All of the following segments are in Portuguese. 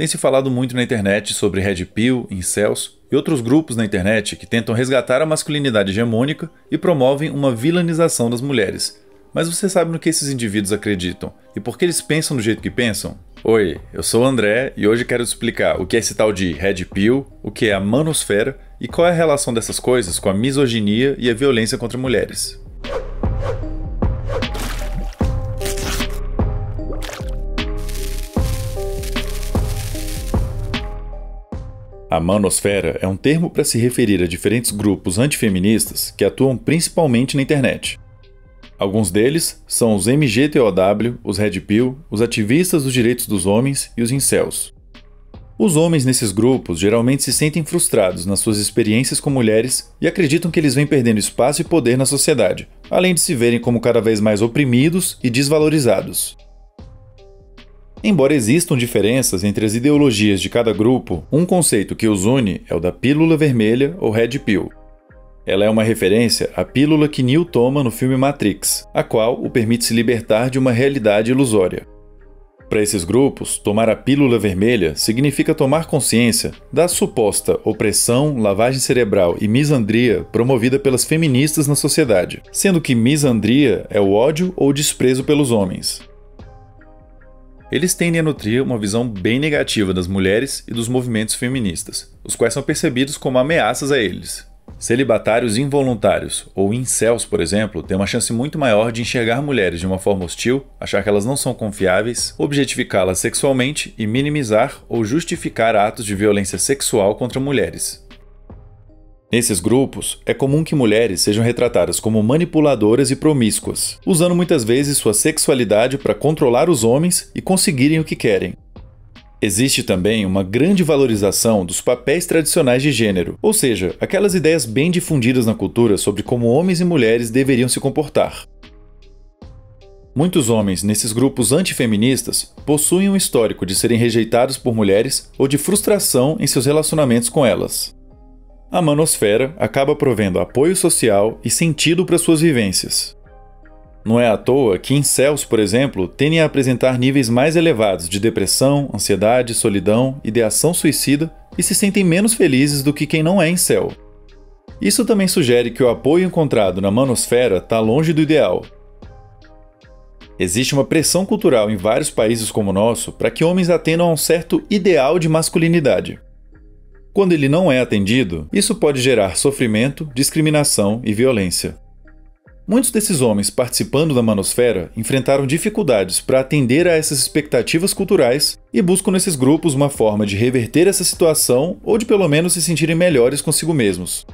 Tem se falado muito na internet sobre Red Pill, incels e outros grupos na internet que tentam resgatar a masculinidade hegemônica e promovem uma vilanização das mulheres. Mas você sabe no que esses indivíduos acreditam e por que eles pensam do jeito que pensam? Oi, eu sou o André e hoje quero te explicar o que é esse tal de Red Pill, o que é a manosfera e qual é a relação dessas coisas com a misoginia e a violência contra mulheres. A manosfera é um termo para se referir a diferentes grupos antifeministas que atuam principalmente na internet. Alguns deles são os MGTOW, os Red Pill, os ativistas dos direitos dos homens e os incels. Os homens nesses grupos geralmente se sentem frustrados nas suas experiências com mulheres e acreditam que eles vêm perdendo espaço e poder na sociedade, além de se verem como cada vez mais oprimidos e desvalorizados. Embora existam diferenças entre as ideologias de cada grupo, um conceito que os une é o da pílula vermelha ou Red Pill. Ela é uma referência à pílula que Neo toma no filme Matrix, a qual o permite se libertar de uma realidade ilusória. Para esses grupos, tomar a pílula vermelha significa tomar consciência da suposta opressão, lavagem cerebral e misandria promovida pelas feministas na sociedade, sendo que misandria é o ódio ou desprezo pelos homens. Eles tendem a nutrir uma visão bem negativa das mulheres e dos movimentos feministas, os quais são percebidos como ameaças a eles. Celibatários involuntários, ou incels, por exemplo, têm uma chance muito maior de enxergar mulheres de uma forma hostil, achar que elas não são confiáveis, objetificá-las sexualmente e minimizar ou justificar atos de violência sexual contra mulheres. Nesses grupos, é comum que mulheres sejam retratadas como manipuladoras e promíscuas, usando muitas vezes sua sexualidade para controlar os homens e conseguirem o que querem. Existe também uma grande valorização dos papéis tradicionais de gênero, ou seja, aquelas ideias bem difundidas na cultura sobre como homens e mulheres deveriam se comportar. Muitos homens nesses grupos antifeministas possuem um histórico de serem rejeitados por mulheres ou de frustração em seus relacionamentos com elas. A manosfera acaba provendo apoio social e sentido para suas vivências. Não é à toa que incels, por exemplo, tendem a apresentar níveis mais elevados de depressão, ansiedade, solidão, ideação suicida e se sentem menos felizes do que quem não é incel. Isso também sugere que o apoio encontrado na manosfera está longe do ideal. Existe uma pressão cultural em vários países como o nosso para que homens atendam a um certo ideal de masculinidade. Quando ele não é atendido, isso pode gerar sofrimento, discriminação e violência. Muitos desses homens participando da manosfera enfrentaram dificuldades para atender a essas expectativas culturais e buscam nesses grupos uma forma de reverter essa situação ou de pelo menos se sentirem melhores consigo mesmos.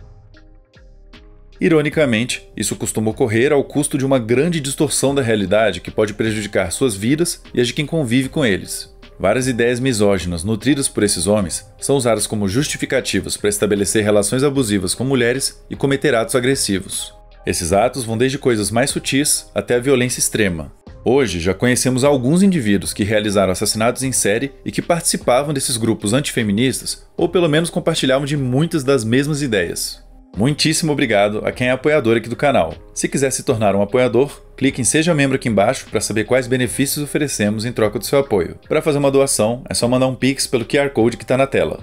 Ironicamente, isso costuma ocorrer ao custo de uma grande distorção da realidade que pode prejudicar suas vidas e as de quem convive com eles. Várias ideias misóginas nutridas por esses homens são usadas como justificativas para estabelecer relações abusivas com mulheres e cometer atos agressivos. Esses atos vão desde coisas mais sutis até a violência extrema. Hoje, já conhecemos alguns indivíduos que realizaram assassinatos em série e que participavam desses grupos antifeministas, ou pelo menos compartilhavam de muitas das mesmas ideias. Muitíssimo obrigado a quem é apoiador aqui do canal. Se quiser se tornar um apoiador, clique em Seja Membro aqui embaixo para saber quais benefícios oferecemos em troca do seu apoio. Para fazer uma doação, é só mandar um Pix pelo QR Code que está na tela.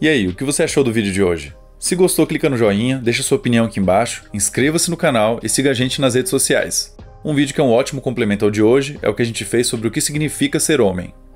E aí, o que você achou do vídeo de hoje? Se gostou, clica no joinha, deixa sua opinião aqui embaixo, inscreva-se no canal e siga a gente nas redes sociais. Um vídeo que é um ótimo complemento ao de hoje é o que a gente fez sobre o que significa ser homem.